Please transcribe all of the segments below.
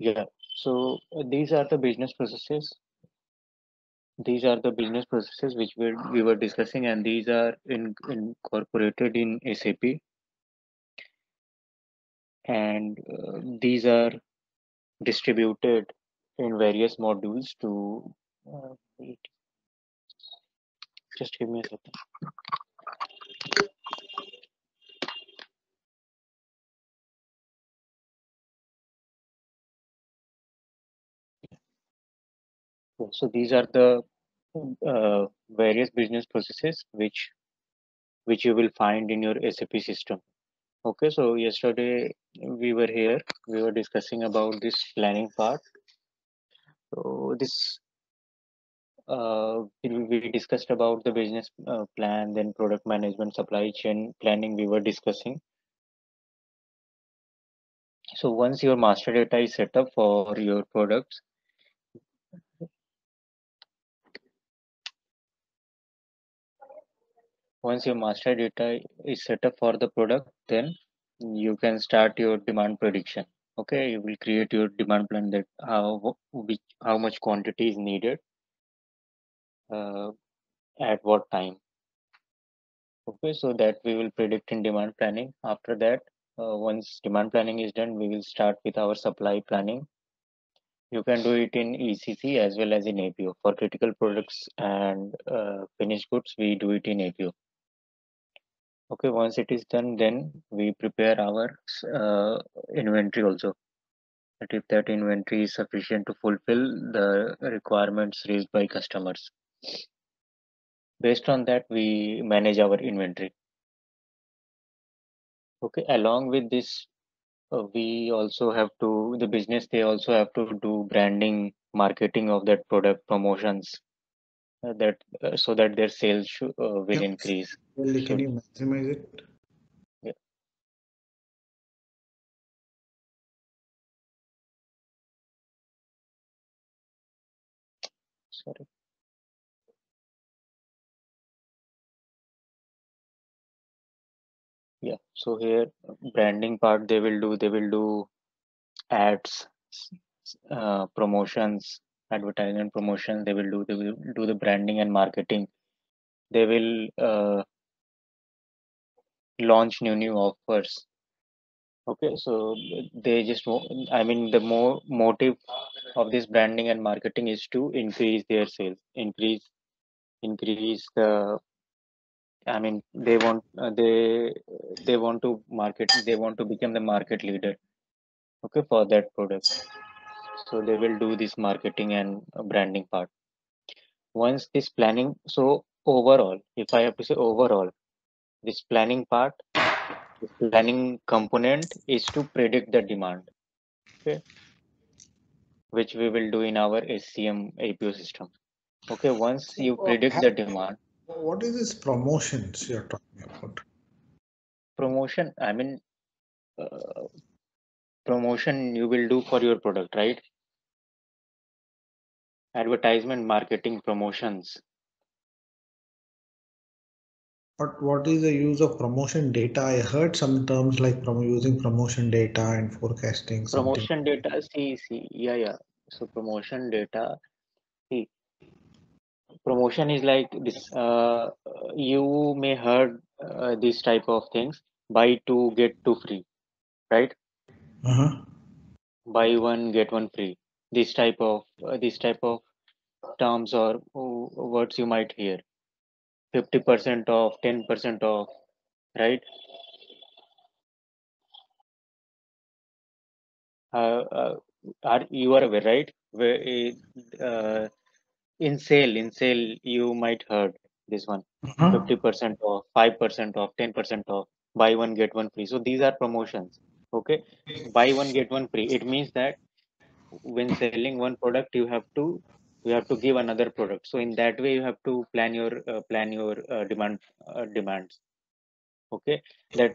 Yeah, so these are the business processes. These are the business processes which we were discussing, and these are incorporated in SAP. And these are distributed in various modules to just give me a second. So these are the various business processes which you will find in your SAP system. Okay, so yesterday we were discussing about this planning part. So this we discussed about the business plan, then product management, supply chain planning we were discussing. So once your master data is set up for your products, once your master data is set up for the product, then you can start your demand prediction. Okay, you will create your demand plan, that how much quantity is needed at what time. Okay, so that we will predict in demand planning. After that, once demand planning is done, we will start with our supply planning. You can do it in ECC as well as in APO. For critical products and finished goods, we do it in APO. Okay, once it is done, then we prepare our inventory also. But if that inventory is sufficient to fulfill the requirements raised by customers, based on that, we manage our inventory. Okay, along with this, we also have to, the business, they also have to do branding, marketing of that product, promotions, so that their sales will increase. Well, can you maximize it? Yeah. Sorry. Yeah, so here branding part they will do ads, promotions, advertisement, promotion. They will do the branding and marketing. They will launch new offers. Okay, so they just, I mean, the more motive of this branding and marketing is to increase their sales, increase the. I mean, they want to market. They want to become the market leader. Okay, for that product, so they will do this marketing and branding part. Once this planning, so overall, if I have to say overall, this planning part, this planning component is to predict the demand. Okay, which we will do in our SCM APO system. Okay, once you predict the demand. What is this promotions you're talking about? Promotion, I mean, promotion you will do for your product, right? Advertisement, marketing, promotions. But what is the use of promotion data? I heard some terms like using promotion data and forecasting. Promotion data, see, yeah. So promotion data, see. Promotion is like this, you may heard these type of things, buy two, get two free, right? Buy one, get one free. These type of terms or words you might hear. 50% off, 10% off, right? You are aware, right? Where, in sale you might heard this one. 50% off, 5% off, 10% off, buy one get one free. So these are promotions. Okay, buy one get one free, it means that when selling one product you have to give another product. So in that way you have to plan your demands. Okay, that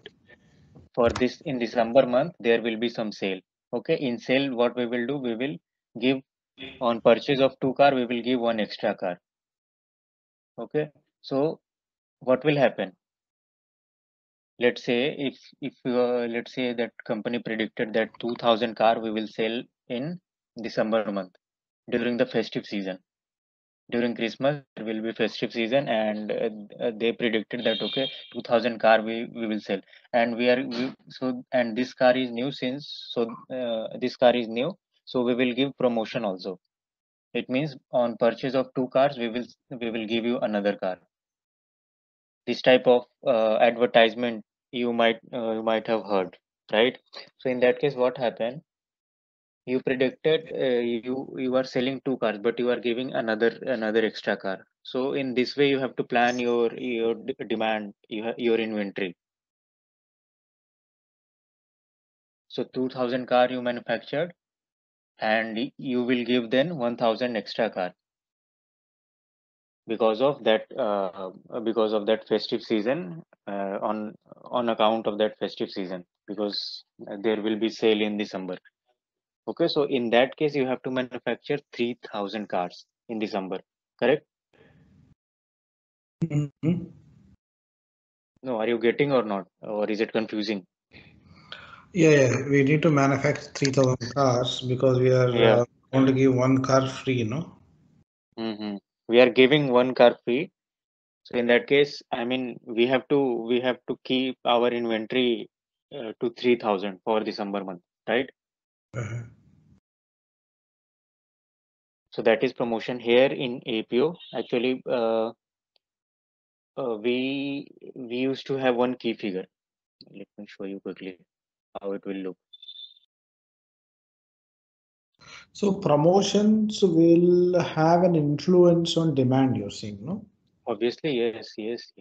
for this, in December month there will be some sale. Okay, in sale what we will do, we will give, on purchase of 2 cars, we will give 1 extra car. Okay, so what will happen? Let's say if let's say that company predicted that 2,000 cars we will sell in December month during the festive season. During Christmas, there will be festive season, and they predicted that okay, 2,000 car we will sell, and and this car is new so we will give promotion also. It means on purchase of 2 cars, we will give you another car. This type of advertisement you might have heard, right? So in that case, what happened? You predicted you are selling 2 cars, but you are giving another extra car. So in this way, you have to plan your demand, your inventory. So 2,000 car you manufactured, and you will give then 1,000 extra car because of that festive season, on account of that festive season, because there will be sale in December. Okay, so in that case, you have to manufacture 3,000 cars in December, correct? Mm-hmm. No, are you getting or not? Or is it confusing? Yeah, we need to manufacture 3,000 cars because we are going to give 1 car free, no? Mm-hmm. We are giving 1 car free. So in that case, I mean, we have to keep our inventory to 3,000 for December month, right? Uh-huh. So that is promotion. Here in APO, actually, we used to have one key figure. Let me show you quickly how it will look. So promotions will have an influence on demand, you're saying, no? Obviously, yes.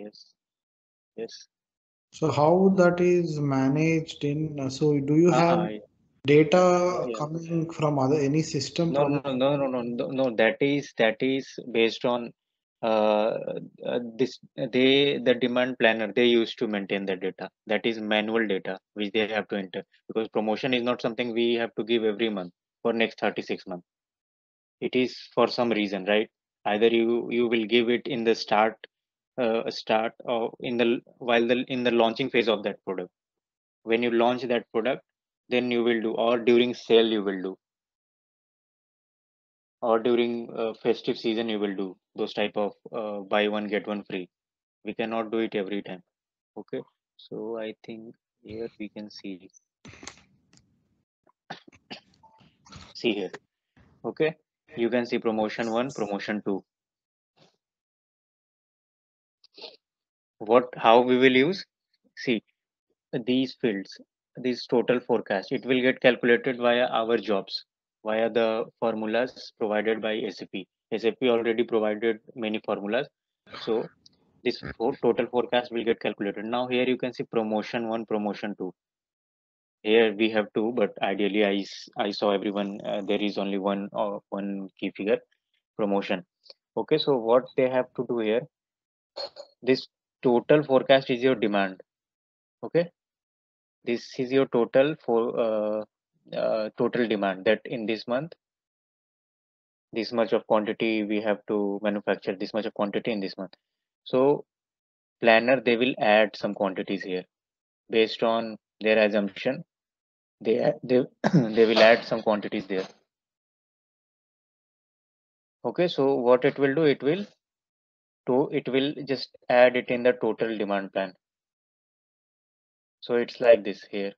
So how that is managed in? So do you have data coming from any system? No. That is based on the demand planner. They used to maintain the data. That is manual data which they have to enter, because promotion is not something we have to give every month for next 36 months. It is for some reason, right? Either you will give it in the start or in the launching phase of that product. When you launch that product, then you will do, or during sale you will do, or during festive season you will do those type of buy 1 get 1 free. We cannot do it every time. Okay, so I think here we can see here. Okay, you can see promotion 1, promotion 2. How we will use? See these fields. This total forecast, it will get calculated via our jobs, via the formulas provided by SAP. SAP already provided many formulas. So this total forecast will get calculated. Now here you can see promotion 1, promotion 2. Here we have 2, but ideally I saw everyone. There is only one key figure, promotion. Okay, so what they have to do here? This total forecast is your demand. Okay. This is your total total demand, that in this month, this much of quantity we have to manufacture, this much of quantity in this month. So planner, they will add some quantities here based on their assumption. They will add some quantities there. Okay, so what it will do? It will just add it in the total demand plan. So it's like this here.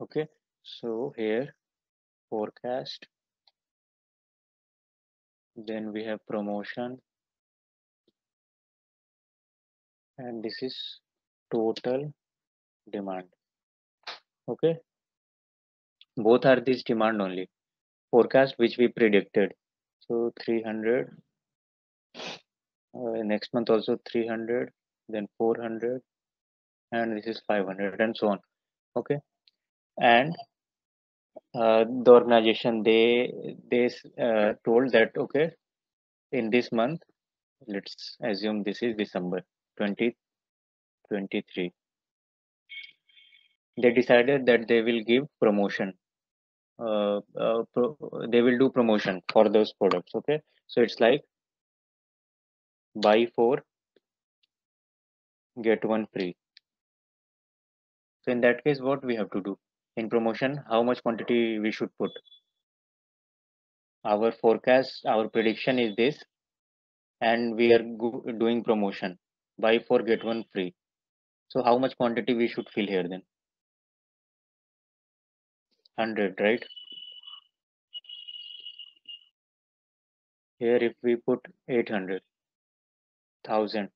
Okay, so here forecast, then we have promotion, and this is total demand. Okay, both are this demand only, forecast which we predicted. So 300. Next month also 300, then 400, and this is 500, and so on. Okay, and the organization, they told that okay, in this month, let's assume this is December 2023. They decided that they will give promotion. They will do promotion for those products. Okay, so it's like buy 4 get one free. So in that case, what we have to do in promotion, how much quantity we should put? Our forecast, our prediction is this, and we are doing promotion, buy four get one free. So how much quantity we should fill here then? 100, right? Here if we put 800,000,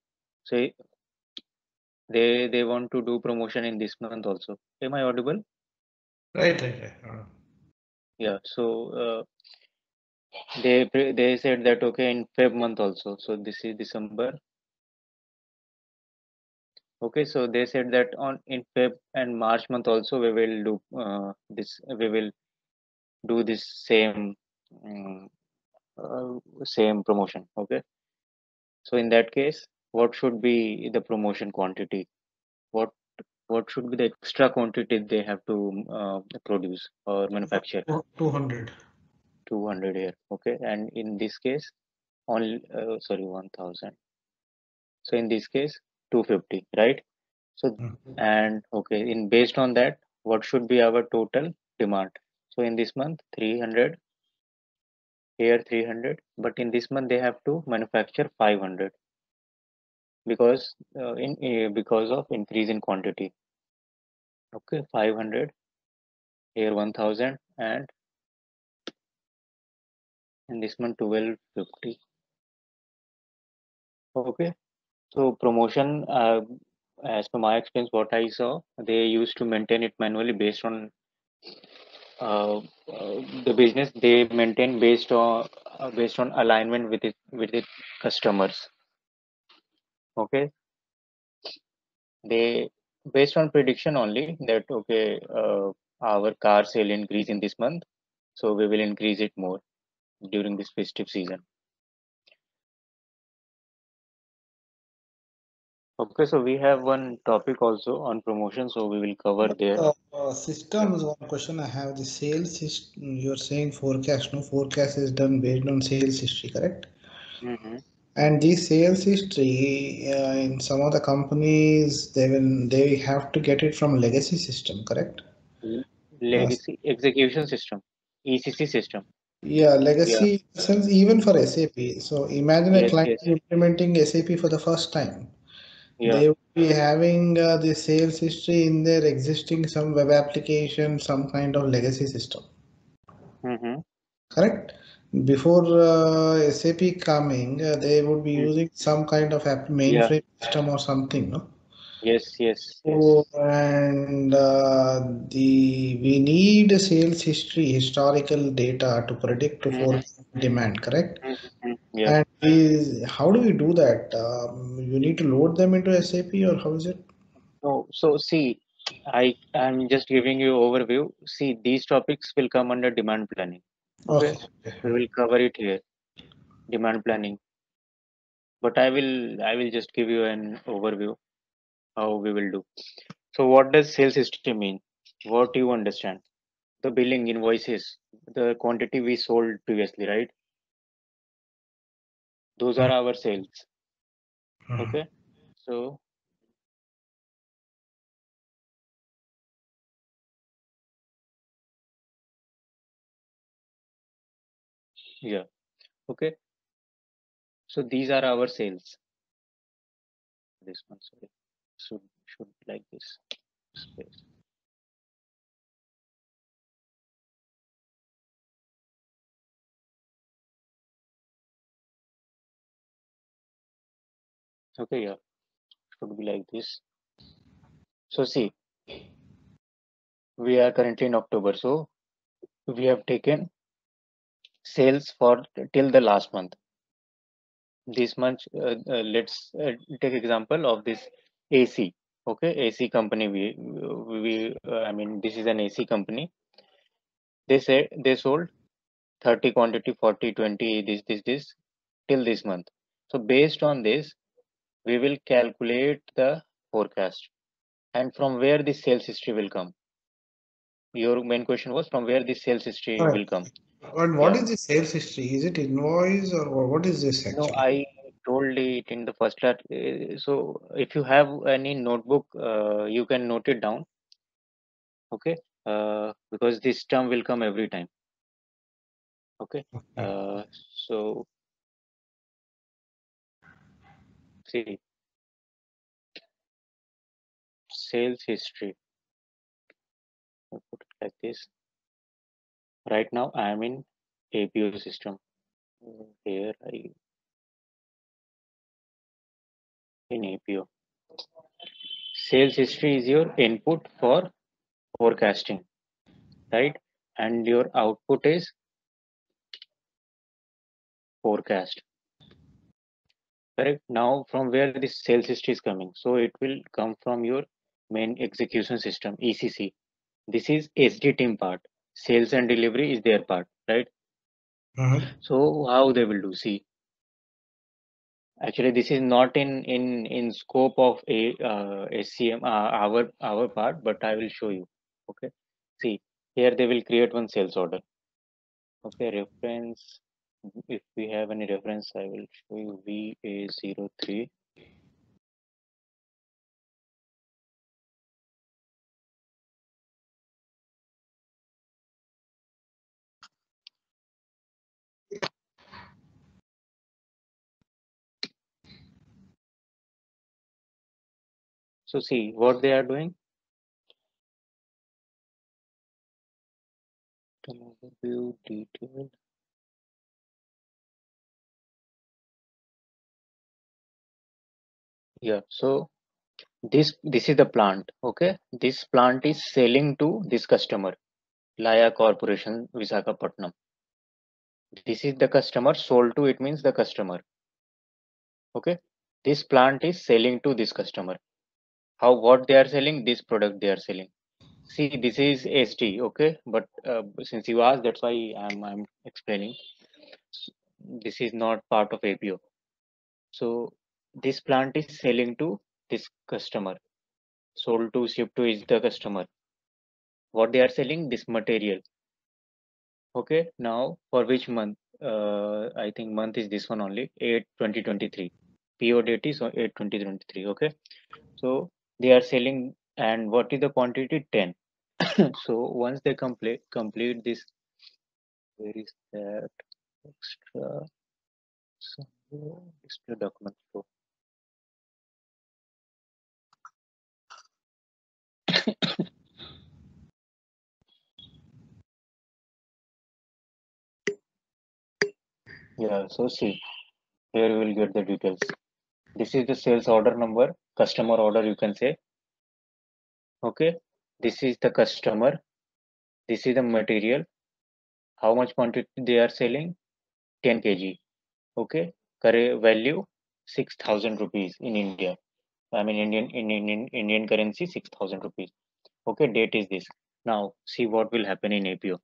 so they want to do promotion in this month also. Am I audible? Right. Yeah. So they said that okay, in Feb month also. So this is December. Okay, so they said that in Feb and March month also we will do this. We will do this same promotion. Okay, so in that case, what should be the promotion quantity? What should be the extra quantity they have to produce or manufacture? 200. 200 here. Okay, and in this case, only 1,000. So in this case, 250, right? So and okay, in based on that, what should be our total demand? So in this month, 300. Here 300, but in this month they have to manufacture 500 because of increase in quantity. Okay, 500 here, 1,000, and in this month 1,250. Okay, so promotion, as per my experience, what I saw, they used to maintain it manually based on. The business they maintain based on alignment with its customers. Okay, they based on prediction only that okay, our car sale increase in this month, so we will increase it more during this festive season. Okay, so we have one topic also on promotion, so we will cover there. Systems, one question I have, the sales system, you're saying forecast, no? Forecast is done based on sales history, correct? And the sales history in some of the companies, they have to get it from legacy system, correct? Legacy execution system, ECC system. Yeah, legacy systems, even for SAP. So imagine a client implementing SAP for the first time. They will be having the sales history in their existing some web application, some kind of legacy system. Correct? Before SAP coming, they would be using some kind of mainframe system or something, no? Yes. So, and we need a sales history, historical data to predict to forecast demand, correct? And how do we do that? You need to load them into SAP, or how is it? No, so see, I'm just giving you overview. See, these topics will come under demand planning. Okay. We will cover it here, demand planning. But I will just give you an overview how we will do. So what does sales history mean? What do you understand? The billing invoices, the quantity we sold previously, right? Those are our sales. Okay, so okay, so these are our sales. This one, sorry, should like this space. Okay, yeah, should be like this. So see, we are currently in October, so we have taken sales for till the last month. This month, let's take example of this AC. Okay, AC company. I mean, this is an AC company. They say they sold 30 quantity, 40, 20, this till this month. So based on this, we will calculate the forecast, and from where the sales history will come. Your main question was from where the sales history will come. And what is the sales history? Is it invoice or what is this actually? No, I told it in the first class. So if you have any notebook, you can note it down. Okay, because this term will come every time. Okay, so see sales history. I'll put it like this. Right now I am in APO system. Here I in APO. Sales history is your input for forecasting, right? And your output is forecast. Correct. Now from where this sales history is coming, so it will come from your main execution system, ECC. This is SD team part. Sales and delivery is their part, right? So how they will do? See, actually this is not in scope of a SCM, our part, but I will show you. Okay, see here they will create one sales order. Okay, reference. If we have any reference, I will show you VA03. So see what they are doing. View detail. Yeah, so this is the plant. Okay, this plant is selling to this customer, Laya Corporation, Visakhapatnam. This is the customer sold to. It means the customer. Okay, this plant is selling to this customer. How, what they are selling? This product they are selling. See, this is SD. Okay, but since you asked, that's why I'm explaining. This is not part of APO. So this plant is selling to this customer. Sold to, shipped to is the customer. What they are selling? This material. Okay, now for which month? I think month is this one only, 8/20/23. PO date is 8/20/23. Okay, so they are selling, and what is the quantity? 10. So once they complete this, where is that extra? So display document flow. Yeah, so see, here we will get the details. This is the sales order number, customer order you can say. Okay, this is the customer. This is the material. How much quantity they are selling? 10 kg. Okay, current value 6,000 rupees in India. I mean Indian currency 6,000 rupees. Okay, date is this. Now see what will happen in APO.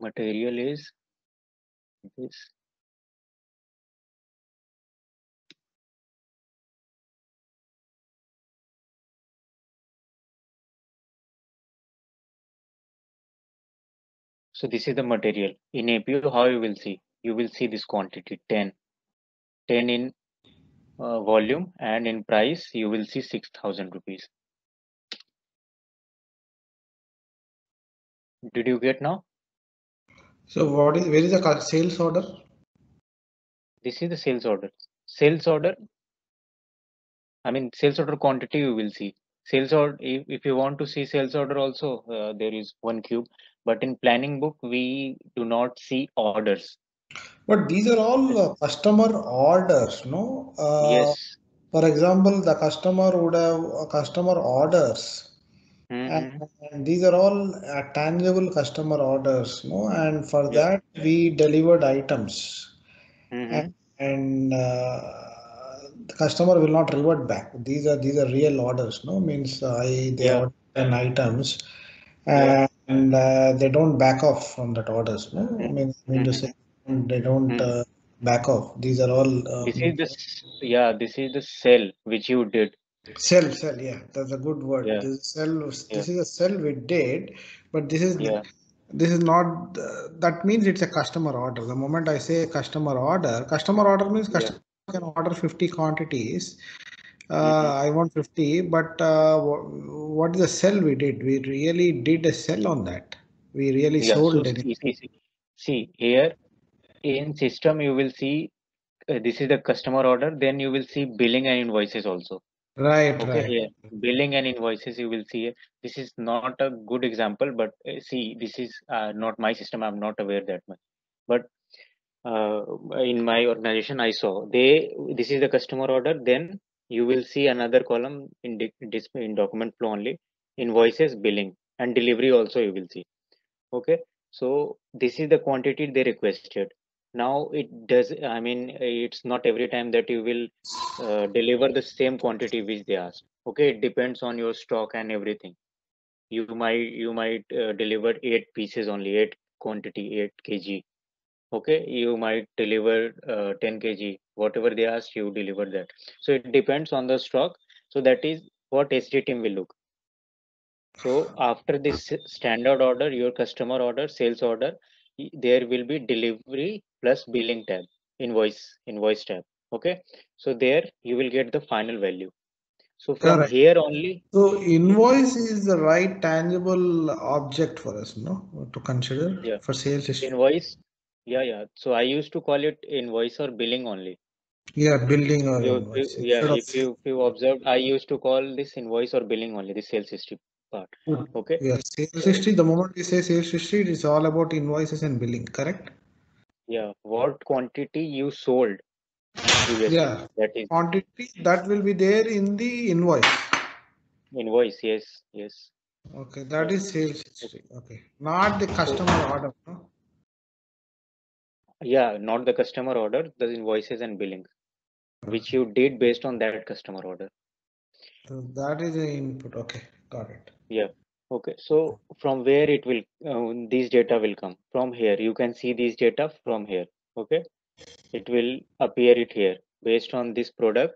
Material is this. So this is the material. In APO, how you will see? You will see this quantity 10 in volume, and in price you will see 6,000 rupees. Did you get now? So what is, where is the sales order? This is the sales order. Sales order, I mean sales order quantity you will see. Sales order, if you want to see sales order also, there is one cube, but in planning book we do not see orders. But these are all customer orders, no? Yes. For example, the customer would have customer orders. And these are all tangible customer orders, no? And for that we delivered items, and the customer will not revert back. These are real orders, no? Means they ordered 10 items, and they don't back off from that orders, no? I mean to say they don't back off. These are all. This is the sell which you did. Sell, yeah, that's a good word. This is a sell we did, but this is This is not, that means it's a customer order. The moment I say customer order means customer can order 50 quantities. I want 50, but what is the sell we did? We really did a sell on that. We really sold it. See here in system, you will see this is the customer order. Then you will see billing and invoices also. Right, okay, right. Yeah. Billing and invoices you will see. This is not a good example, but see, this is not my system. I'm not aware that much. But in my organization, I saw this is the customer order. Then you will see another column in document flow only, invoices, billing, and delivery also you will see. Okay, so this is the quantity they requested. Now it does, I mean, it's not every time that you will deliver the same quantity which they asked. Okay, it depends on your stock and everything. You might deliver 8 pieces only, 8 quantity, 8 kg. Okay, you might deliver 10 kg, whatever they asked, you deliver that. So it depends on the stock. So that is what SD team will look. So after this standard order, your customer order, sales order, there will be delivery plus billing tab, invoice tab. Okay, so there you will get the final value. So from here only. So invoice is the right tangible object for us, no, to consider for sales. Invoice. Yeah. So I used to call it invoice or billing only. Yeah, billing or invoice. If you observe, I used to call this invoice or billing only, the sales history part. Okay. Yeah, sales history. The moment we say sales history, it is all about invoices and billing, correct? Yeah, what quantity you sold previously. Yeah, that is quantity that will be there in the invoice. Invoice, yes. Okay, that is sales history. Okay, not the customer order, no? Yeah, not the customer order, the invoices and billing, which you did based on that customer order. So that is the input. Okay, got it. Yeah. Okay. So from where it will, these data will come from here. You can see these data from here. Okay. It will appear it here based on this product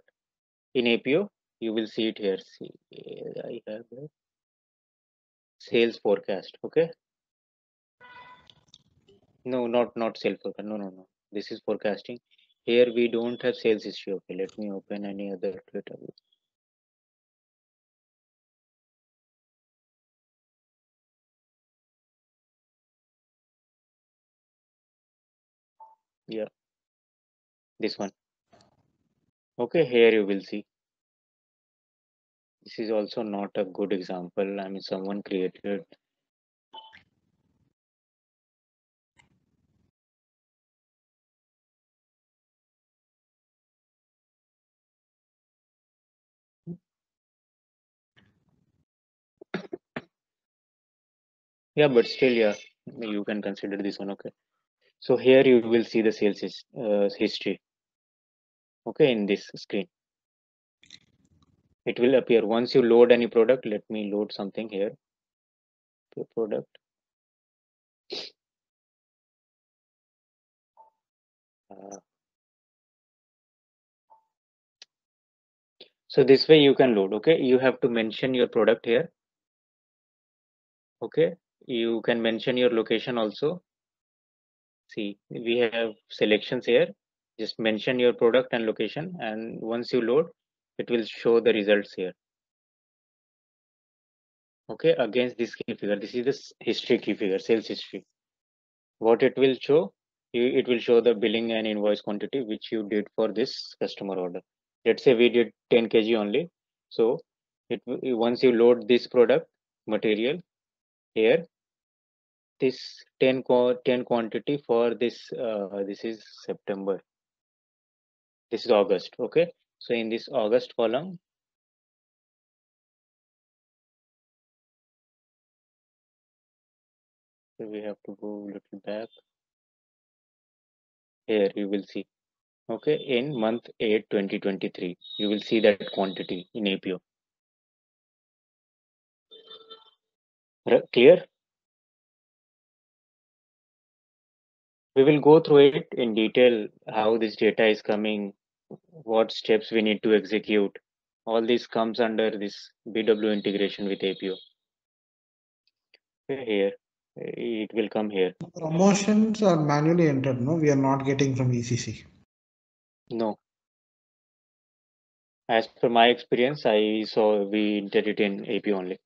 in APO. You will see it here. See, I have a sales forecast. Okay. No, not sales forecast. No. This is forecasting. Here we don't have sales history. Okay, let me open any other database. Yeah, this one. Okay, here you will see. This is also not a good example. I mean, someone created. Yeah, but still, yeah, you can consider this one. Okay. So here you will see the sales history. Okay, in this screen. It will appear once you load any product. Let me load something here. The product. So this way you can load. Okay, you have to mention your product here. Okay, you can mention your location also. See, we have selections here. Just mention your product and location, and once you load, it will show the results here. Okay, against this key figure, this is the history key figure, sales history. What it will show, it will show the billing and invoice quantity which you did for this customer order. Let's say we did 10 kg only. So once you load this product material here, this 10 quantity for this, this is September. This is August. Okay. So in this August column, we have to go a little back. Here you will see. Okay. In month 8, 2023, you will see that quantity in APO. Clear? We will go through it in detail, how this data is coming, what steps we need to execute. All this comes under this BW integration with APO. Here, it will come here. Promotions are manually entered, no? We are not getting from ECC. No. As per my experience, I saw we entered it in AP only.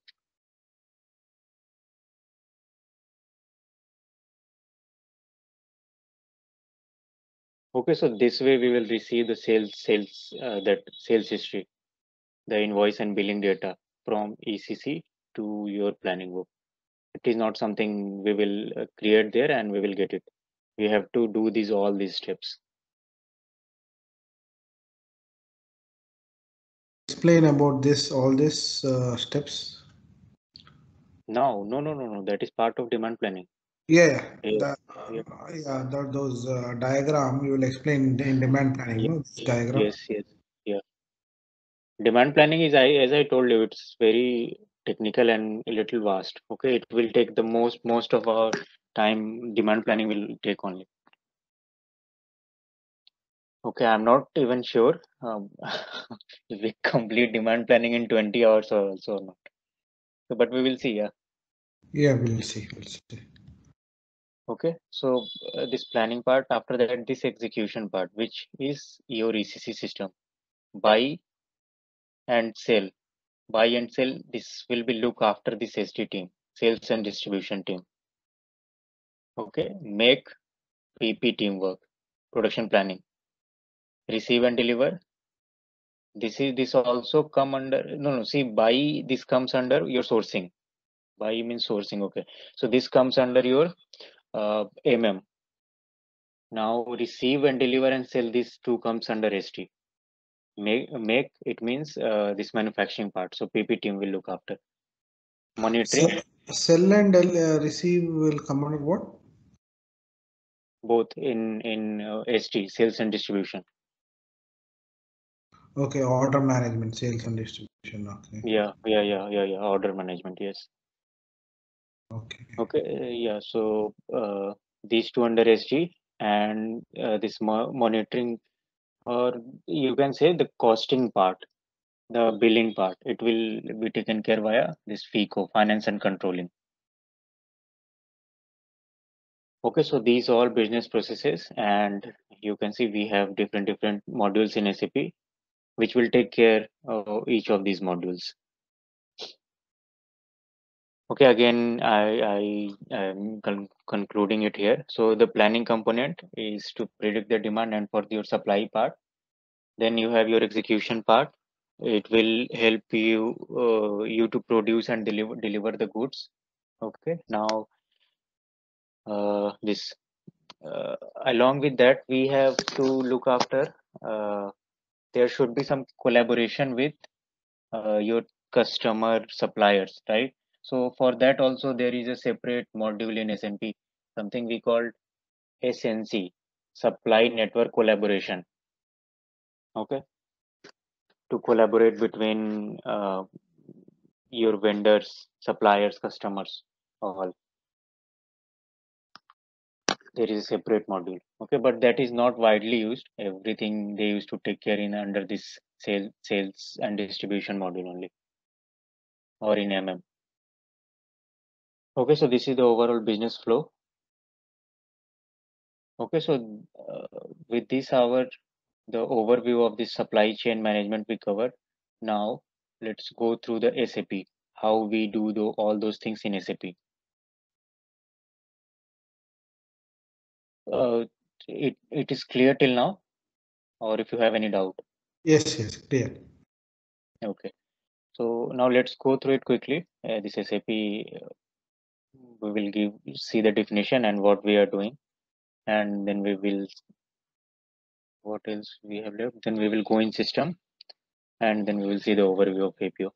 Okay, so this way we will receive the sales history, the invoice and billing data from ECC to your planning book. It is not something we will create there and we will get it. We have to do these all these steps. Explain about this, all these steps. No. That is part of demand planning. Yeah, those diagram you will explain in demand planning. Yes, no? This diagram. Yes, yeah. Demand planning is, as I told you, it's very technical and a little vast. Okay, it will take the most of our time. Demand planning will take only. Okay, I'm not even sure if we complete demand planning in 20 hours or so or not. So, but we will see. Yeah. Yeah, we'll see. Okay, so this planning part, after that, this execution part, which is your ECC system, buy and sell. Buy and sell, this will be look after this SD team, sales and distribution team. Okay, make PP teamwork, production planning, receive and deliver. This also come under, see, buy, this comes under your sourcing. Buy means sourcing, okay. So this comes under your MM. Now receive and deliver and sell, these two comes under ST. Make it means this manufacturing part, so PP team will look after. Monitoring. Sell and receive will come under what? Both in ST, sales and distribution. Okay, order management, sales and distribution. Okay. Yeah. Order management, yes. Okay, yeah. So these two under SG and this monitoring, or you can say the costing part, the billing part, it will be taken care via this FICO, finance and controlling. Okay, so these are all business processes, and you can see we have different modules in SAP, which will take care of each of these modules. Okay, again, I am concluding it here. So the planning component is to predict the demand and for your supply part. Then you have your execution part. It will help you to produce and deliver the goods. Okay, now this along with that, we have to look after. There should be some collaboration with your customer suppliers, right? So for that also there is a separate module in SNP, something we called SNC, Supply Network Collaboration. Okay, to collaborate between your vendors, suppliers, customers, all. There is a separate module. Okay, but that is not widely used. Everything they used to take care in under this sales and distribution module only, or in MM. Okay, so this is the overall business flow. Okay, so with this hour, the overview of the supply chain management we covered. Now let's go through the SAP, how we do all those things in SAP. It is clear till now, or if you have any doubt? Yes, clear. Okay, so now let's go through it quickly. This SAP. We will see the definition and what we are doing, and then we will, what else we have left, then we will go in system, and then we will see the overview of APO.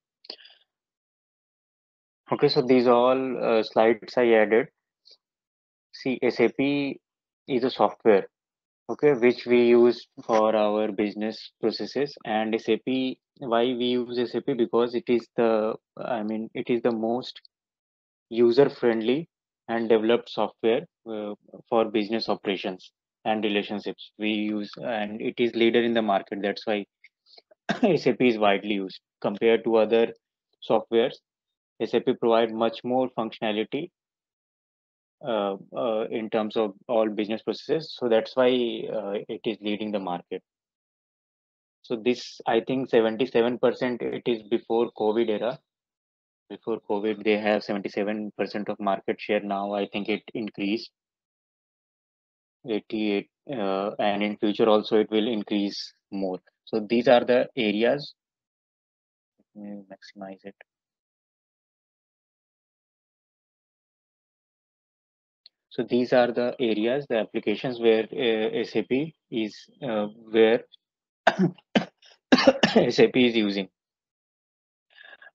Okay, so these are all slides I added. See, SAP is a software, okay, which we use for our business processes. And SAP, why we use SAP? Because it is the, it is the most user-friendly and developed software for business operations and relationships. We use, and it is leader in the market. That's why SAP is widely used compared to other softwares. SAP provides much more functionality in terms of all business processes. So that's why it is leading the market. So this, I think 77%, it is before COVID era. Before COVID, they have 77% of market share. Now I think it increased 88, and in future also it will increase more. So these are the areas. Let me maximize it. So these are the areas, the applications where SAP is where SAP is using.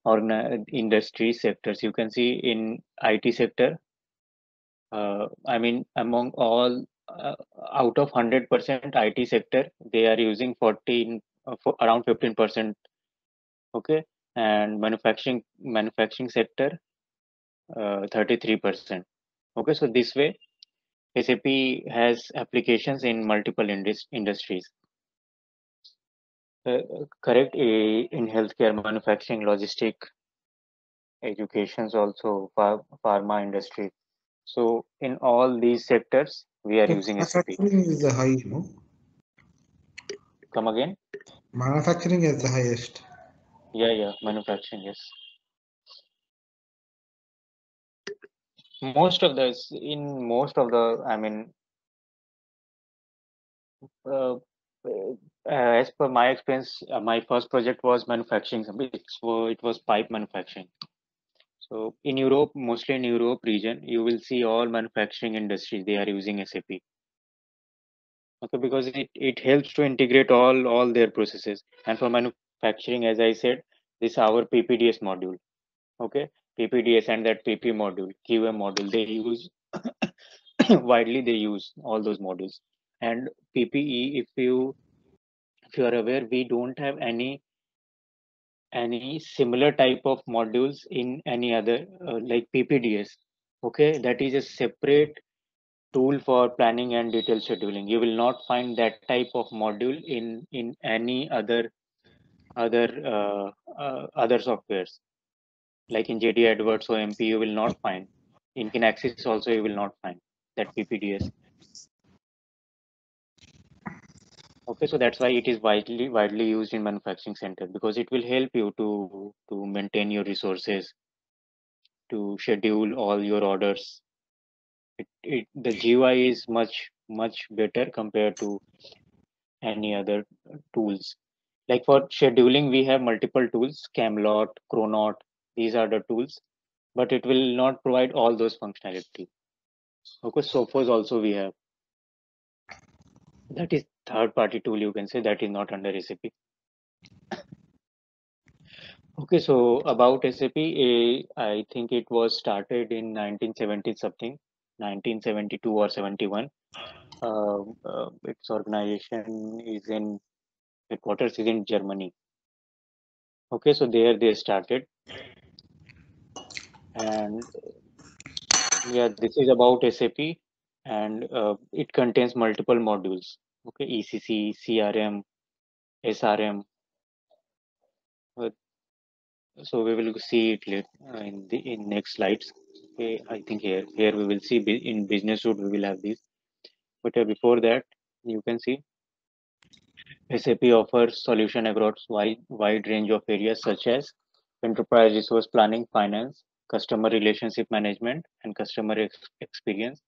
Or industry sectors, you can see in IT sector, I mean, among all, out of 100% IT sector, they are using around 15%. Okay, and manufacturing sector, 33%. Okay, so this way, SAP has applications in multiple industries. Correct, in healthcare, manufacturing, logistic, educations, also pharma industry. So in all these sectors, we are using SAP. Manufacturing is the high, no? Come again? Manufacturing is the highest. Yeah, manufacturing, yes. As per my experience, my first project was manufacturing. So it was pipe manufacturing. So in Europe, mostly in Europe region, you will see all manufacturing industries, they are using SAP. Okay, because it helps to integrate all their processes. And for manufacturing, as I said, this our PPDS module. Okay, PPDS and that PP module, QM module, they use widely. They use all those modules. And PPE, if you are aware, we don't have any similar type of modules in any other like PPDS. Okay, that is a separate tool for planning and detailed scheduling. You will not find that type of module in any other softwares. Like in JD Edwards or MP, you will not find. In Kinaxis also, you will not find that PPDS. Okay, so that's why it is widely used in manufacturing center, because it will help you to maintain your resources, to schedule all your orders. The GUI is much better compared to any other tools. Like for scheduling, we have multiple tools, Camlot, Cronot, these are the tools, but it will not provide all those functionality. Okay, Sophos also we have. That is third party tool, you can say, that is not under SAP. Okay, so about SAP, I think it was started in 1970 something, 1972 or 71. Its organization is in headquarters is in Germany. Okay, so there they started, and yeah, this is about SAP, and it contains multiple modules. Okay, ECC, CRM, SRM. So we will see it later in next slides. Okay, I think here we will see in business suite we will have these. But before that, you can see SAP offers solution across wide range of areas such as enterprise resource planning, finance, customer relationship management, and customer experience.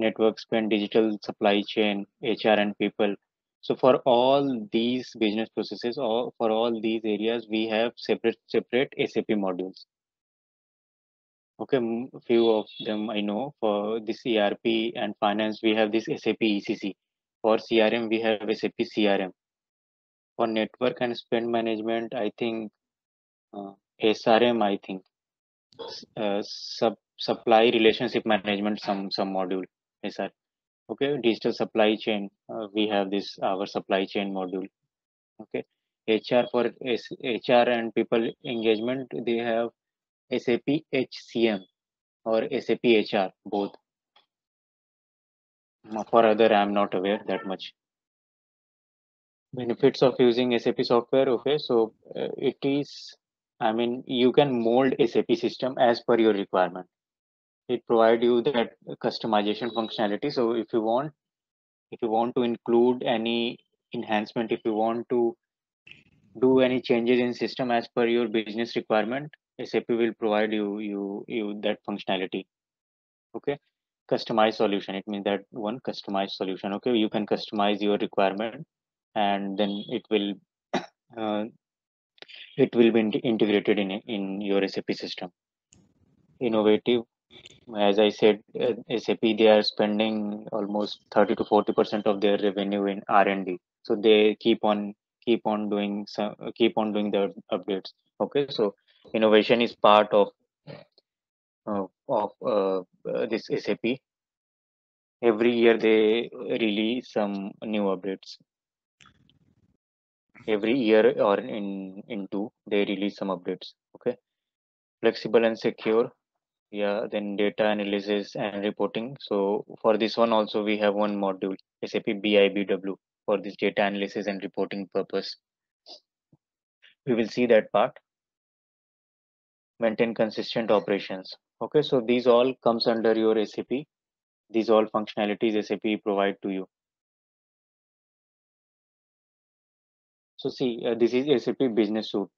Network spend, digital supply chain, HR and people. So for all these business processes, or for all these areas, we have separate SAP modules. Okay, few of them I know. For this ERP and finance, we have this SAP ECC. For CRM, we have SAP CRM. For network and spend management, I think SRM, I think supply relationship management, some module. Yes, sir. Okay, digital supply chain, we have this our supply chain module. Okay, HR and people engagement, they have SAP HCM or SAP HR, both. For other, I am not aware that much. Benefits of using SAP software. Okay, so it is, I mean, you can mold SAP system as per your requirement. it provides you that customization functionality. So if you want to include any enhancement, if you want to do any changes in system as per your business requirement, SAP will provide you that functionality. Okay, customized solution. It means that one customized solution. Okay, you can customize your requirement, and then it will be integrated in your SAP system. Innovative, as I said, SAP, they are spending almost 30% to 40% of their revenue in R&D. So they keep on doing the updates. Okay, so innovation is part of this SAP. Every year they release some new updates. Every year or in two, they release some updates. Okay, flexible and secure. Yeah, then data analysis and reporting. So for this one also we have one module, SAP BI BW, for this data analysis and reporting purpose. We will see that part. Maintain consistent operations. Okay, so these all comes under your SAP. These all functionalities SAP provide to you. So see, this is SAP Business Suite.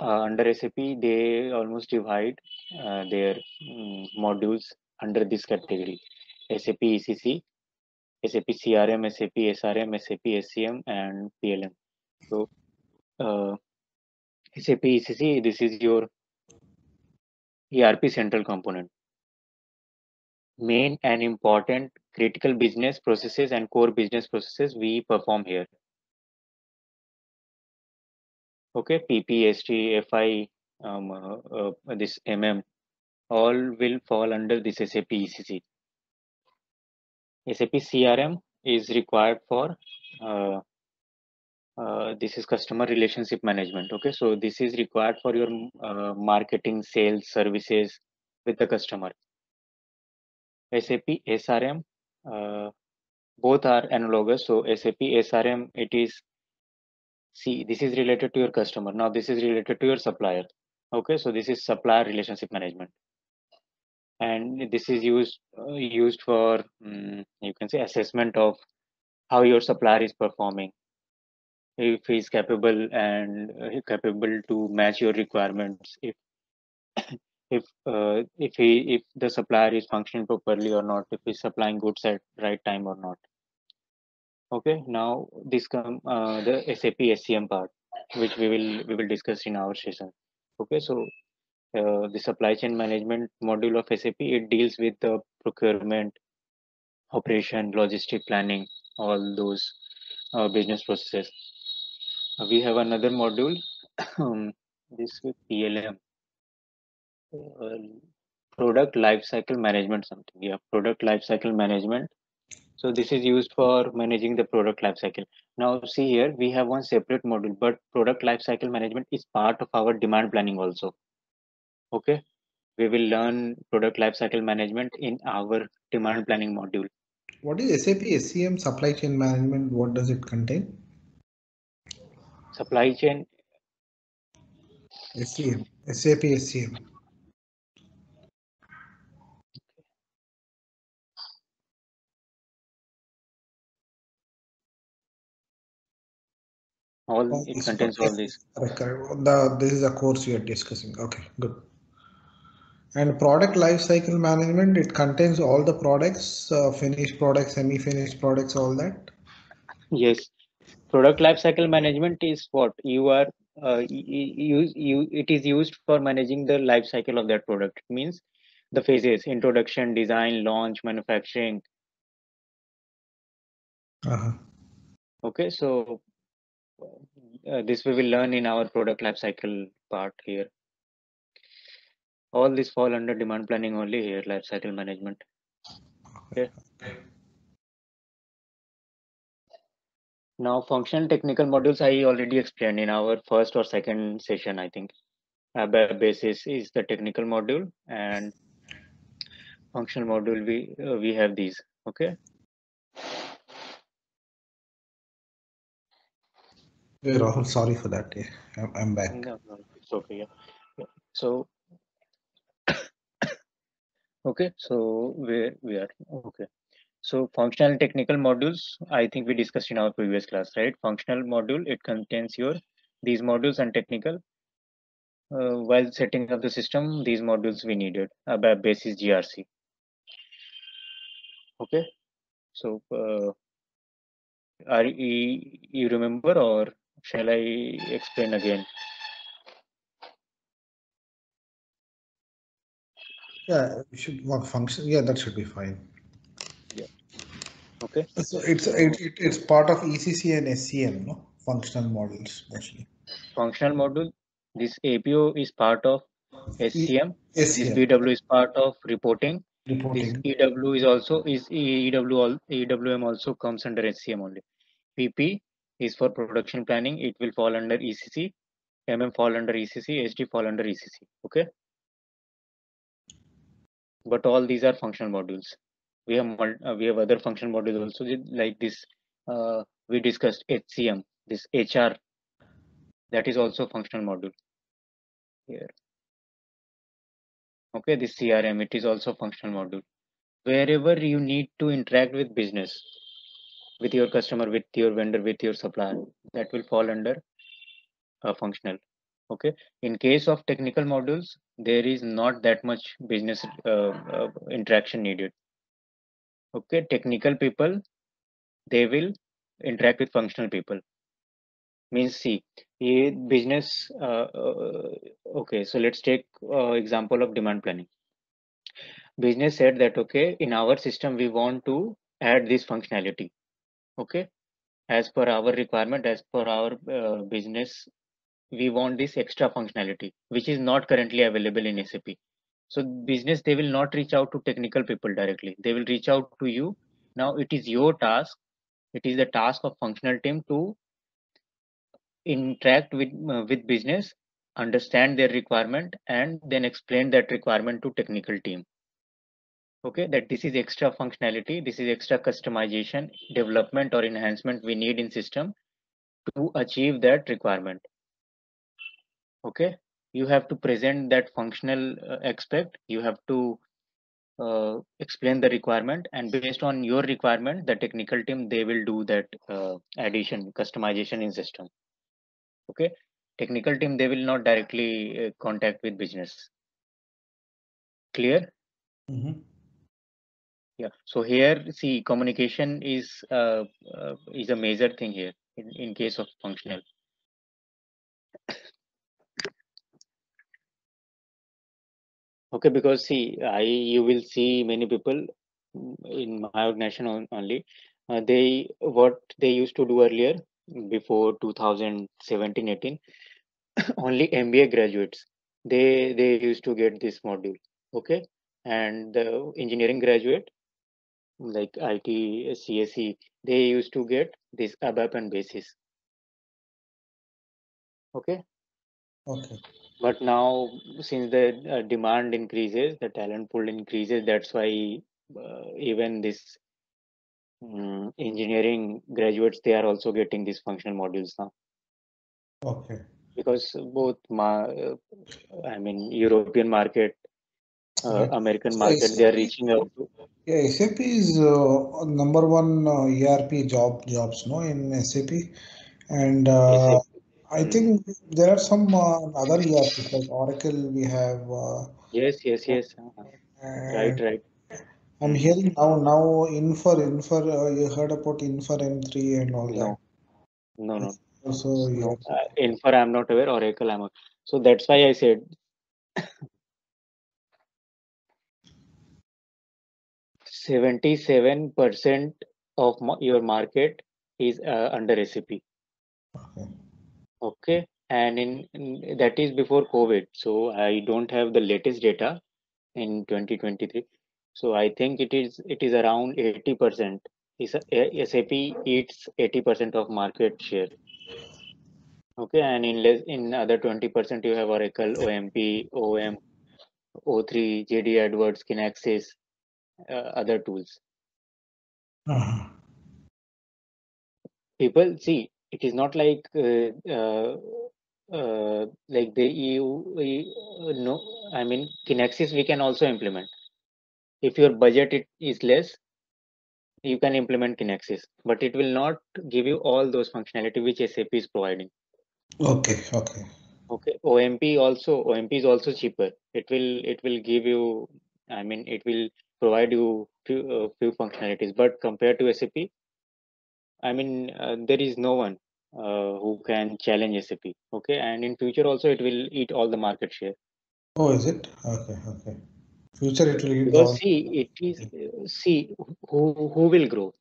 Under SAP, they almost divide their modules under this category: SAP ECC, SAP CRM, SAP SRM, SAP SCM, and PLM. So SAP ECC, this is your ERP central component. Main and important critical business processes and core business processes we perform here. Okay, PP, SD, FI, this MM, all will fall under this SAP ECC. SAP CRM is required for this is customer relationship management. Okay, so this is required for your marketing, sales, services with the customer. SAP SRM, both are analogous. So SAP SRM, it is, see, this is related to your customer. Now this is related to your supplier. Okay, so this is supplier relationship management, and this is used for you can say assessment of how your supplier is performing, if he is capable to match your requirements, if the supplier is functioning properly or not, if he's supplying goods at right time or not. Okay, now this come the SAP SCM part, which we will discuss in our session. Okay, so the supply chain management module of SAP, it deals with the procurement, operation, logistic planning, all those business processes. We have another module, this with PLM, product lifecycle management something. Yeah, product lifecycle management. So this is used for managing the product lifecycle. Now see here, we have one separate module, but product lifecycle management is part of our demand planning also. Okay, we will learn product lifecycle management in our demand planning module. What is SAP SCM supply chain management? What does it contain? Supply chain. SCM. SAP SCM. All it contains all this. This is a course we are discussing. Okay, good. And product lifecycle management, it contains all the products, finished products, semi-finished products, all that. Yes, product lifecycle management is what you are. It is used for managing the lifecycle of that product. It means the phases: introduction, design, launch, manufacturing. Uh-huh. Okay, so. This we will learn in our product lifecycle part here. All this fall under demand planning only here, lifecycle management. Okay. Now function technical modules I already explained in our first or second session, I think. ABAP basis is the technical module, and functional module we have these. Okay. Rahul, sorry for that. Yeah, I'm back. No, it's okay. Yeah. So Okay, so we are okay. So functional technical modules, I think we discussed in our previous class, right? Functional module, it contains your these modules, and technical, while setting up the system, these modules we needed ABAP basis GRC. Okay, so are you remember, or shall I explain again? Yeah, we should work function. Yeah, that should be fine. Yeah. Okay. So it's part of ECC and SCM, no? Functional models, actually. Functional module. This APO is part of SCM. This BW is part of reporting. This EW is also EWM also comes under SCM only. PP is for production planning. It will fall under ECC. MM fall under ECC. SD fall under ECC. Okay. But all these are functional modules. We have other functional modules also, like this. We discussed HCM, this HR, that is also functional module. Here, okay, this CRM, it is also functional module. Wherever you need to interact with business, with your customer, with your vendor, with your supplier, that will fall under functional. Okay, in case of technical modules, there is not that much business interaction needed. Okay, technical people, they will interact with functional people. Means, see, a business. Okay, so let's take example of demand planning. Business said that, okay, in our system we want to add this functionality. Okay, as per our requirement, as per our business, we want this extra functionality which is not currently available in SAP. So business, they will not reach out to technical people directly. They will reach out to you. Now it is your task. It is the task of functional team to interact with business, understand their requirement, and then explain that requirement to technical team. Okay, that this is extra functionality. This is extra customization, development, or enhancement we need in system to achieve that requirement. Okay, you have to present that functional aspect. You have to explain the requirement, and based on your requirement, the technical team, they will do that addition, customization in system. Okay, technical team, they will not directly contact with business. Clear? Mm-hmm. Yeah. So here, see, communication is a major thing here in case of functional. Okay, because see, you will see many people in my organization only. What they used to do earlier, before 2017-18, only MBA graduates they used to get this module. Okay, and the engineering graduate, like IT, CSE, they used to get this ABAP and basis. Okay. Okay. But now, since the demand increases, the talent pool increases, that's why even this engineering graduates, they are also getting these functional modules now. Okay. Because both, I mean, European market, American market, they are reaching out. Yeah, SAP is number one ERP jobs, no, in SAP, and. SAP. I think there are some other ERPs like Oracle. We have yes. Right. I'm hearing now Infor. You heard about Infor M3 and all that? No. Also, yeah. Infor, I'm not aware. Oracle, I'm aware. So that's why I said. 77% of your market is under SAP. Okay. Okay, and in that is before COVID, so I don't have the latest data in 2023. So I think it is around 80%. SAP eats 80% of market share. Okay, and in other 20% you have Oracle, OMP, OM, O3, JD Edwards, Kinaxis, other tools. People see. It is not like like the EU. No, I mean Kinaxis we can also implement, If your budget is less, you can implement Kinaxis, but it will not give you all those functionality which SAP is providing. Okay. OMP is also cheaper. It will give you, I mean, it will provide you few functionalities, but compared to SAP, I mean, there is no one who can challenge SAP. Okay, and in future also it will eat all the market share. Oh, is it? Okay. Future it will eat all. See who will grow.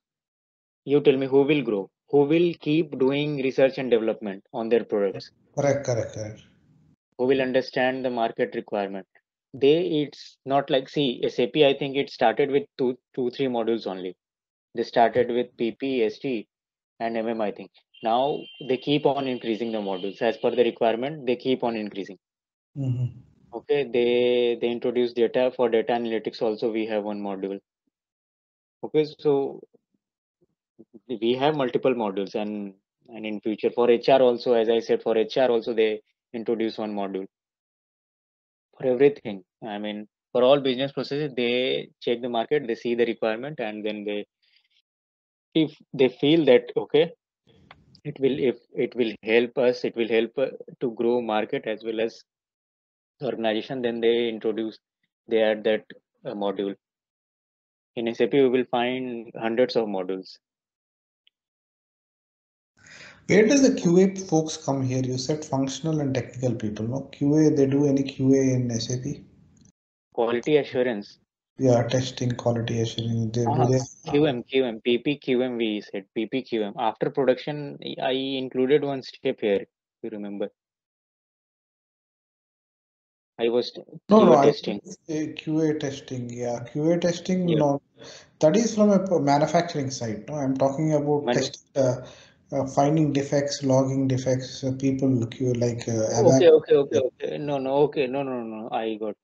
You tell me who will grow. Who will keep doing research and development on their products? Correct. Who will understand the market requirement? It's not like, see, SAP, I think it started with two, three modules only. They started with PP, SD, and MM, I think. Now they keep on increasing the modules as per the requirement. They keep on increasing. Mm-hmm. Okay, they introduce data. For data analytics also, we have one module. Okay, so we have multiple modules, and in future for HR also, as I said, for HR also they introduce one module. For everything, I mean, for all business processes, they check the market, they see the requirement, and then if they feel that, okay, it will help us, it will help to grow market as well as the organization, then they add that module. In SAP, you will find hundreds of modules. Where does the QA folks come here? You said functional and technical people, no? QA, they do any QA in SAP? Quality assurance. Yeah, testing, quality assurance. QM, PP, QM, we said. PP, QM. After production, I included one step here, if you remember. I was testing. QA testing, yeah. QA testing, yeah. No. That is from a manufacturing side, no? I'm talking about testing. Finding defects, logging defects, people look you like. Okay. No. I got.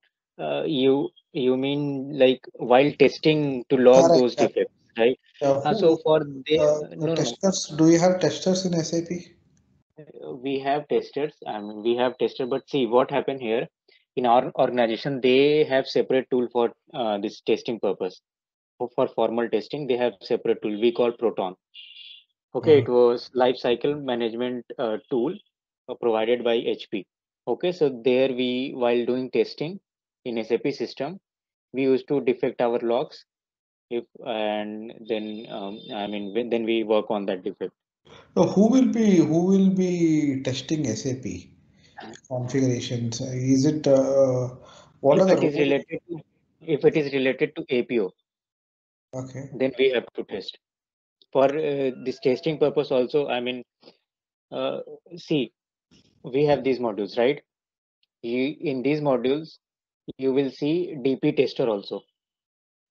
You mean like while testing to log those defects, right? So for the testers, do you have testers in SAP? We have testers. We have tester, but see what happened here. In our organization, they have separate tool for this testing purpose. For formal testing, they have separate tool. We call Proton. Okay, it was life cycle management tool provided by HP. Okay, so there we, while doing testing in SAP system, we used to defect our logs, and then we work on that defect. So who will be testing SAP configurations? Is it if it is related to APO? Okay, then we have to test. For this testing purpose also, I mean, see, we have these modules, right? In these modules, you will see DP tester also.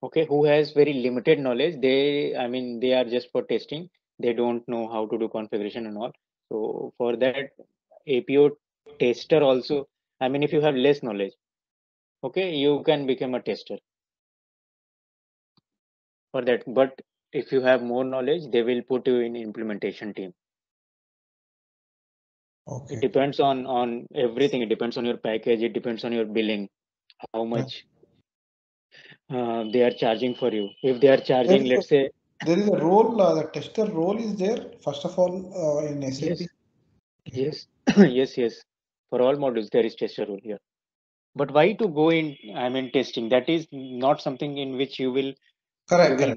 Okay, who has very limited knowledge. They are just for testing. They don't know how to do configuration and all. So for that, APO tester also, I mean, if you have less knowledge, okay, you can become a tester for that. But if you have more knowledge, they will put you in implementation team. Okay. It depends on everything. It depends on your package. It depends on your billing, how much they are charging for you. If they are charging, let's say. There is a role, the tester role is there, first of all, in SAP. Yes. Yes. For all modules, there is tester role here. But why to go in, I mean, testing? That is not something in which you will,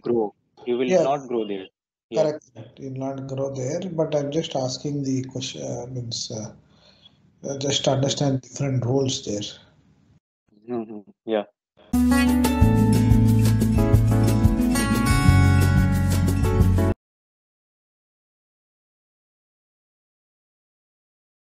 grow. You will not grow there. Yeah. Correct. You will not grow there. But I'm just asking the question. Just to understand different roles there. Mm-hmm. Yeah.